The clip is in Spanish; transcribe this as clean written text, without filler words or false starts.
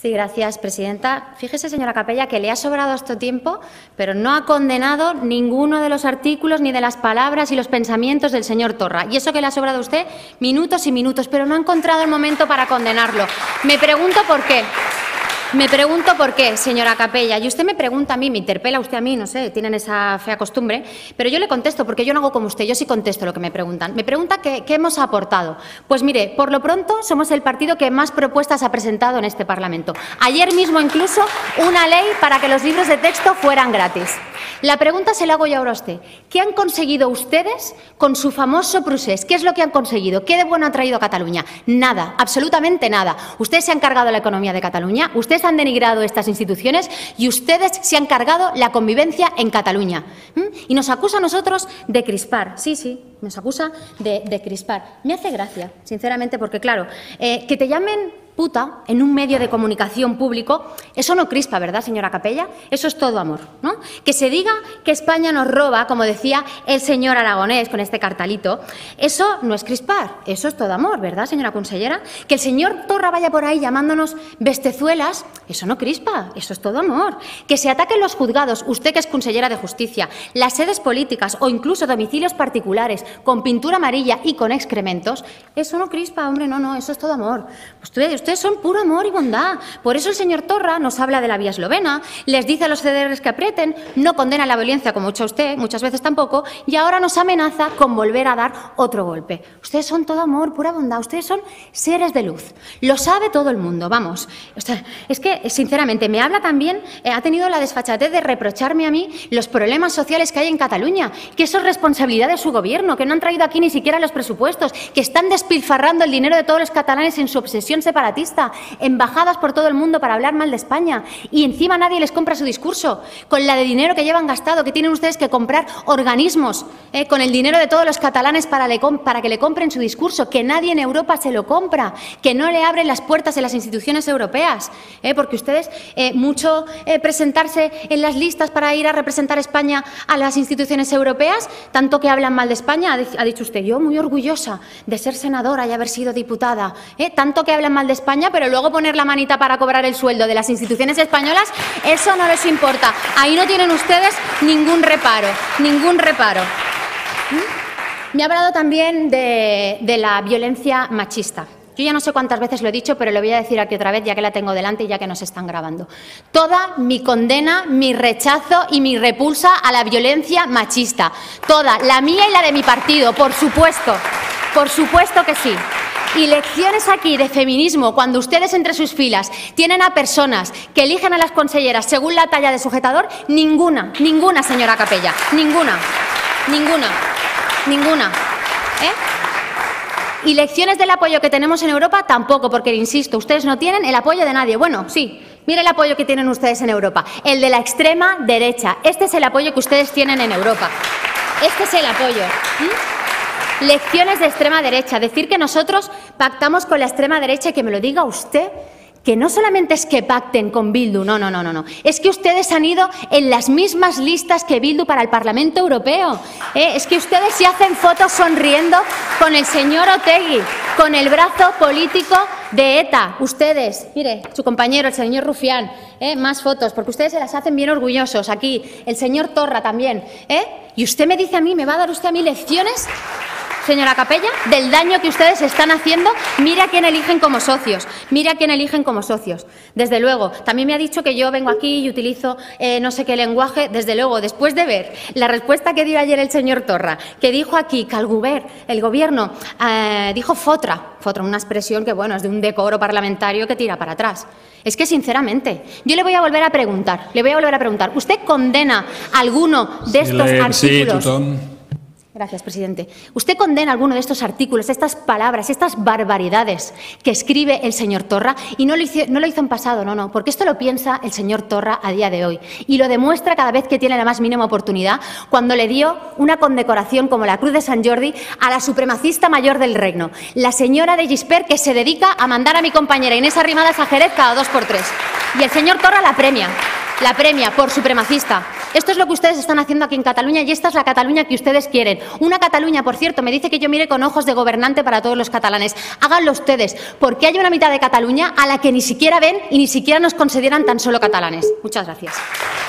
Sí, gracias, presidenta. Fíjese, señora Capella, que le ha sobrado este tiempo, pero no ha condenado ninguno de los artículos ni de las palabras y los pensamientos del señor Torra. Y eso que le ha sobrado a usted minutos y minutos, pero no ha encontrado el momento para condenarlo. Me pregunto por qué. Me pregunto por qué, señora Capella, y usted me pregunta a mí, me interpela usted a mí, no sé, tienen esa fea costumbre, pero yo le contesto, porque yo no hago como usted, yo sí contesto lo que me preguntan. Me pregunta qué hemos aportado. Pues mire, por lo pronto somos el partido que más propuestas ha presentado en este Parlamento. Ayer mismo incluso una ley para que los libros de texto fueran gratis. La pregunta se la hago yo ahora a usted. ¿Qué han conseguido ustedes con su famoso procés? ¿Qué es lo que han conseguido? ¿Qué de bueno ha traído a Cataluña? Nada, absolutamente nada. Ustedes se han cargado de la economía de Cataluña, ustedes han denigrado estas instituciones y ustedes se han cargado la convivencia en Cataluña. Y nos acusa a nosotros de crispar. Sí, sí, nos acusa de crispar. Me hace gracia, sinceramente, porque claro, que te llamen puta en un medio de comunicación público, eso no crispa, ¿verdad, señora Capella? Eso es todo amor, ¿no? Que se diga que España nos roba, como decía el señor Aragonés con este cartelito, eso no es crispar, eso es todo amor, ¿verdad, señora consellera? Que el señor Torra vaya por ahí llamándonos bestezuelas, eso no crispa, eso es todo amor. Que se ataquen los juzgados, usted que es consellera de Justicia, las sedes políticas o incluso domicilios particulares con pintura amarilla y con excrementos, eso no crispa, hombre, no, no, eso es todo amor. Ustedes son puro amor y bondad. Por eso el señor Torra nos habla de la vía eslovena, les dice a los CDRs que aprieten, no condena la violencia como ha hecho usted, muchas veces tampoco, y ahora nos amenaza con volver a dar otro golpe. Ustedes son todo amor, pura bondad, ustedes son seres de luz. Lo sabe todo el mundo, vamos. Es que, sinceramente, me habla también, ha tenido la desfachatez de reprocharme a mí los problemas sociales que hay en Cataluña, que eso es responsabilidad de su gobierno, que no han traído aquí ni siquiera los presupuestos, que están despilfarrando el dinero de todos los catalanes en su obsesión separatista. Embajadas por todo el mundo para hablar mal de España y encima nadie les compra su discurso con la de dinero que llevan gastado, que tienen ustedes que comprar organismos con el dinero de todos los catalanes para que le compren su discurso, que nadie en Europa se lo compra, que no le abren las puertas de las instituciones europeas porque ustedes mucho presentarse en las listas para ir a representar España a las instituciones europeas, tanto que hablan mal de España, ha dicho usted, yo muy orgullosa de ser senadora y haber sido diputada, tanto que hablan mal de España, pero luego poner la manita para cobrar el sueldo de las instituciones españolas, eso no les importa. Ahí no tienen ustedes ningún reparo, ningún reparo. Me ha hablado también de la violencia machista. Yo ya no sé cuántas veces lo he dicho, pero lo voy a decir aquí otra vez, ya que la tengo delante y ya que nos están grabando. Toda mi condena, mi rechazo y mi repulsa a la violencia machista. Toda, la mía y la de mi partido, por supuesto que sí. Y lecciones aquí de feminismo, cuando ustedes entre sus filas tienen a personas que eligen a las conselleras según la talla de sujetador, ninguna, ninguna, señora Capella, ninguna, ninguna, ninguna. Y lecciones del apoyo que tenemos en Europa tampoco, porque, insisto, ustedes no tienen el apoyo de nadie. Bueno, sí. Mire el apoyo que tienen ustedes en Europa, el de la extrema derecha. Este es el apoyo que ustedes tienen en Europa. Este es el apoyo. Lecciones de extrema derecha. Decir que nosotros pactamos con la extrema derecha y que me lo diga usted, que no solamente es que pacten con Bildu, no, no, no, no, no. Es que ustedes han ido en las mismas listas que Bildu para el Parlamento Europeo. Es que ustedes se hacen fotos sonriendo con el señor Otegi, con el brazo político de ETA. Ustedes, mire, su compañero, el señor Rufián, más fotos, porque ustedes se las hacen bien orgullosos aquí. El señor Torra también. Y usted me dice a mí, ¿me va a dar usted a mí lecciones? Señora Capella, del daño que ustedes están haciendo, mire a quién eligen como socios, mire a quién eligen como socios. Desde luego, también me ha dicho que yo vengo aquí y utilizo no sé qué lenguaje. Desde luego, después de ver la respuesta que dio ayer el señor Torra, que dijo aquí que el gobierno dijo fotra, una expresión que, bueno, es de un decoro parlamentario que tira para atrás. Es que, sinceramente, yo le voy a volver a preguntar, ¿usted condena alguno de estos artículos? Gracias, presidente. ¿Usted condena alguno de estos artículos, estas palabras, estas barbaridades que escribe el señor Torra? Y no lo hizo en pasado, no, no, porque esto lo piensa el señor Torra a día de hoy. Y lo demuestra cada vez que tiene la más mínima oportunidad, cuando le dio una condecoración como la Cruz de San Jordi a la supremacista mayor del reino, la señora de Gisper, que se dedica a mandar a mi compañera Inés Arrimadas a Jerez cada 2×3. Y el señor Torra la premia. la premia por supremacista. Esto es lo que ustedes están haciendo aquí en Cataluña y esta es la Cataluña que ustedes quieren. Una Cataluña, por cierto, me dice que yo mire con ojos de gobernante para todos los catalanes. Háganlo ustedes, porque hay una mitad de Cataluña a la que ni siquiera ven y ni siquiera nos consideran tan solo catalanes. Muchas gracias.